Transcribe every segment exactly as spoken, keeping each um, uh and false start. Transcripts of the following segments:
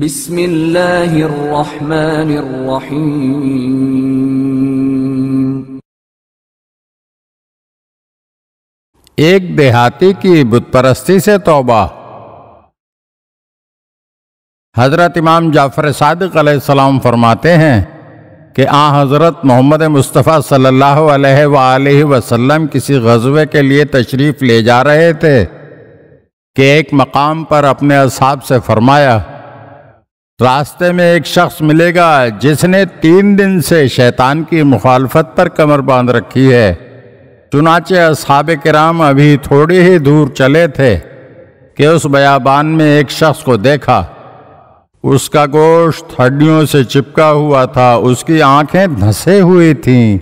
बिस्मिल्लाहिर्रहमानिर्रहीम। एक देहाती की बुतपरस्ती से तौबा। हजरत इमाम जाफर सादिक अलैहिस्सलाम फरमाते हैं कि आ हजरत मोहम्मद मुस्तफ़ा सल्लल्लाहु अलैहि वसल्लम किसी गज़वे के लिए तशरीफ़ ले जा रहे थे कि एक मकाम पर अपने असहाब से फरमाया, रास्ते में एक शख्स मिलेगा जिसने तीन दिन से शैतान की मुखालफत पर कमर बांध रखी है। चुनाचे असहाब किराम अभी थोड़ी ही दूर चले थे कि उस बयाबान में एक शख्स को देखा। उसका गोश्त हड्डियों से चिपका हुआ था, उसकी आंखें धंसे हुई थीं,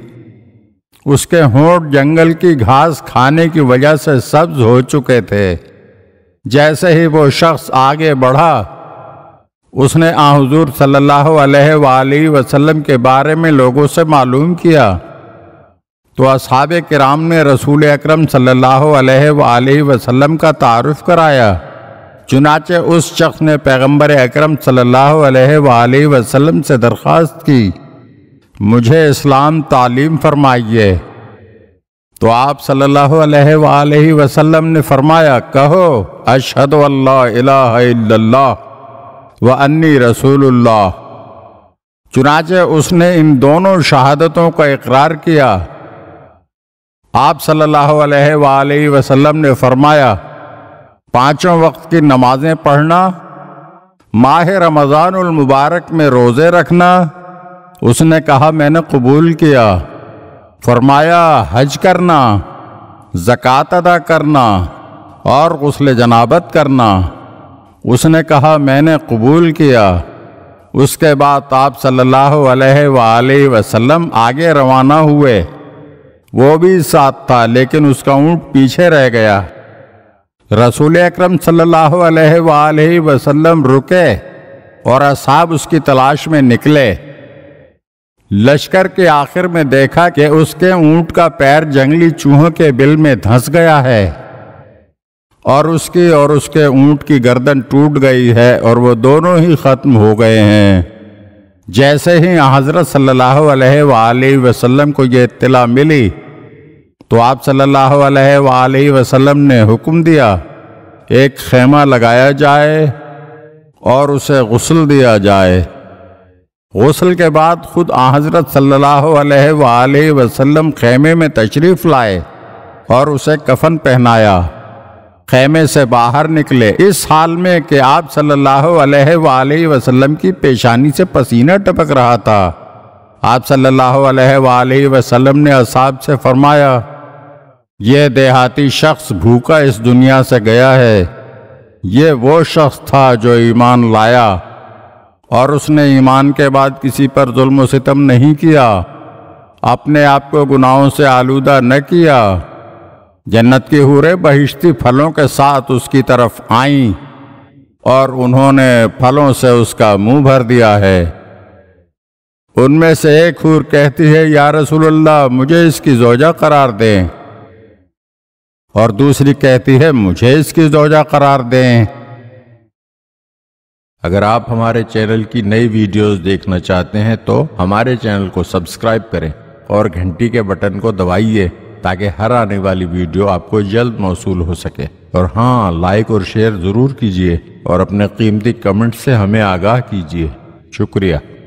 उसके होंठ जंगल की घास खाने की वजह से सब्ज हो चुके थे। जैसे ही वो शख्स आगे बढ़ा, उसने आ हुजूर सल्लल्लाहु अलैहि वसल्लम के बारे में लोगों से मालूम किया तो असहाबे किराम ने रसूल अकरम सल्लल्लाहु अलैहि वसल्लम का तारुफ कराया। चुनाचे उस शख्स ने पैगंबर अकरम सल्लल्लाहु अलैहि वसल्लम से दरख्वास्त की, मुझे इस्लाम तालीम फरमाइए। तो आप सल्लल्लाहु अलैहि वसल्लम ने फरमाया, कहो अशहदु अल्ला इलाहा इल्लल्लाह व अन्नी रसूलुल्लाह। चुनाचे उसने इन दोनों शहादतों का इकरार किया। आप सल्लल्लाहु अलैहि वसल्लम ने फरमाया, पाँचों वक्त की नमाजें पढ़ना, माह रमज़ानुल मुबारक में रोज़े रखना। उसने कहा, मैंने कबूल किया। फरमाया, हज करना, ज़कात अदा करना और गुस्ल जनाबत करना। उसने कहा, मैंने कबूल किया। उसके बाद आप सल्लल्लाहु अलैहि वसल्लम आगे रवाना हुए। वो भी साथ था लेकिन उसका ऊँट पीछे रह गया। रसूल अकरम सल्लल्लाहु अलैहि वसल्लम रुके और असहाब उसकी तलाश में निकले। लश्कर के आखिर में देखा कि उसके ऊँट का पैर जंगली चूहों के बिल में धंस गया है और उसकी और उसके ऊँट की गर्दन टूट गई है और वो दोनों ही ख़त्म हो गए हैं। जैसे ही हज़रत सल्लल्लाहु अलैहि वसल्लम को ये इत्तला मिली तो आप सल्लल्लाहु अलैहि वसल्लम ने हुक्म दिया, एक खेमा लगाया जाए और उसे गुस्ल दिया जाए। गुस्ल के बाद खुद आ हज़रत सल्लल्लाहु अलैहि वसल्लम खेमे में तशरीफ़ लाए और उसे कफन पहनाया। खेमे से बाहर निकले इस हाल में कि आप सल्लल्लाहु अलैहि वसल्लम की पेशानी से पसीना टपक रहा था। आप सल्लल्लाहु अलैहि वसल्लम ने असहाब से फरमाया, यह देहाती शख्स भूखा इस दुनिया से गया है। ये वो शख्स था जो ईमान लाया और उसने ईमान के बाद किसी पर जुल्म सितम नहीं किया, अपने आप को गुनाहों से आलूदा न किया। जन्नत की हूरे बहिश्ती फलों के साथ उसकी तरफ आईं और उन्होंने फलों से उसका मुंह भर दिया है। उनमें से एक हूर कहती है, या रसूलल्लाह मुझे इसकी ज़ौजा करार दें, और दूसरी कहती है, मुझे इसकी ज़ौजा करार दें। अगर आप हमारे चैनल की नई वीडियोस देखना चाहते हैं तो हमारे चैनल को सब्सक्राइब करें और घंटी के बटन को दबाइए ताकि हर आने वाली वीडियो आपको जल्द मौसूल हो सके। और हाँ, लाइक और शेयर ज़रूर कीजिए और अपने कीमती कमेंट से हमें आगाह कीजिए। शुक्रिया।